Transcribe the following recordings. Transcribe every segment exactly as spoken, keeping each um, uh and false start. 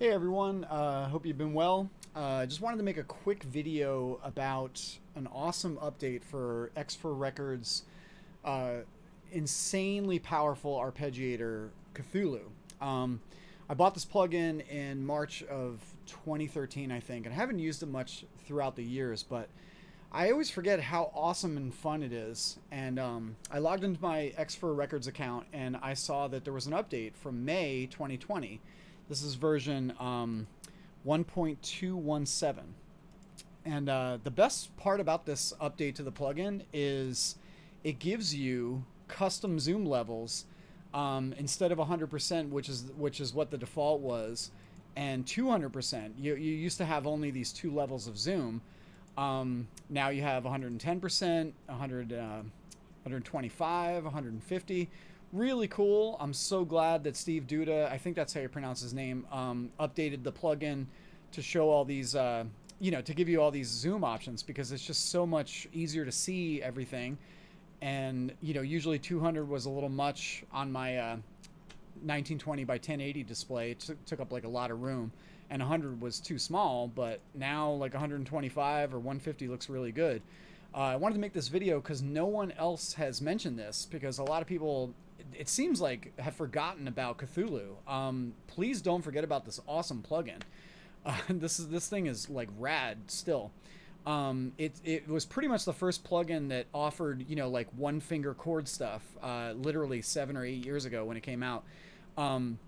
Hey everyone, uh, hope you've been well. I uh, just wanted to make a quick video about an awesome update for Xfer Records' uh, insanely powerful arpeggiator, Cthulhu. Um, I bought this plugin in March of twenty thirteen, I think, and I haven't used it much throughout the years, but I always forget how awesome and fun it is. And um, I logged into my Xfer Records account and I saw that there was an update from May twenty twenty. This is version um, one point two one seven. And uh, the best part about this update to the plugin is it gives you custom zoom levels um, instead of one hundred percent, which is which is what the default was, and two hundred percent. You, you used to have only these two levels of zoom. Um, now you have one hundred ten percent, one hundred, uh, one hundred twenty-five, one hundred fifty. Really cool. I'm so glad that Steve Duda, I think that's how you pronounce his name, um, updated the plugin to show all these, uh, you know, to give you all these zoom options, because it's just so much easier to see everything. And, you know, usually two hundred was a little much on my uh, nineteen twenty by ten eighty display. It took up like a lot of room, and one hundred was too small, but now like one hundred twenty-five or one hundred fifty looks really good. Uh, I wanted to make this video because no one else has mentioned this, because a lot of people, it seems like, have forgotten about Cthulhu. Um, please don't forget about this awesome plugin. Uh, this is this thing is like rad still. Um, it it was pretty much the first plugin that offered, you know, like one finger chord stuff. Uh, literally seven or eight years ago when it came out. Um,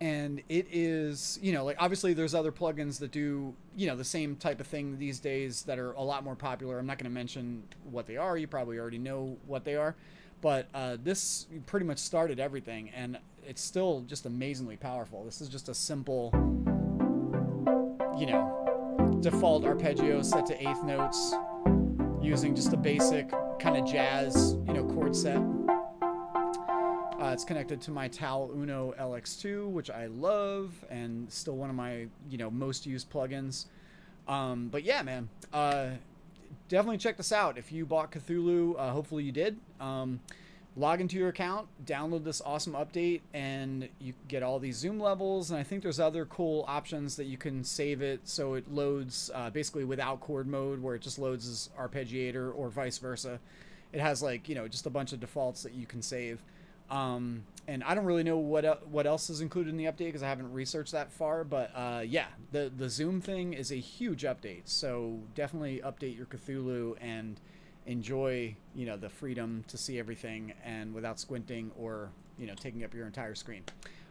and it is, you know, like, obviously there's other plugins that do, you know, the same type of thing these days that are a lot more popular. I'm not going to mention what they are. You probably already know what they are. But uh, this pretty much started everything, and it's still just amazingly powerful. This is just a simple, you know, default arpeggio set to eighth notes using just a basic kind of jazz, you know, chord set. Uh, it's connected to my Tao Uno L X two, which I love, and still one of my, you know, most used plugins. Um, but yeah, man. Uh, Definitely check this out. If you bought Cthulhu, uh, hopefully you did, um, log into your account, download this awesome update, and you get all these zoom levels. And I think there's other cool options that you can save it so it loads uh, basically without chord mode, where it just loads as arpeggiator, or vice versa. It has, like, you know, just a bunch of defaults that you can save. Um, and I don't really know what el what else is included in the update, because I haven't researched that far. But uh, yeah, the the Zoom thing is a huge update. So definitely update your Cthulhu and enjoy, you know, the freedom to see everything and without squinting or, you know, taking up your entire screen.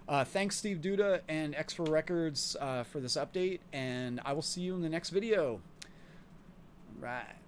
Uh, thanks Steve Duda and Xfer Records uh, for this update, and I will see you in the next video. Right.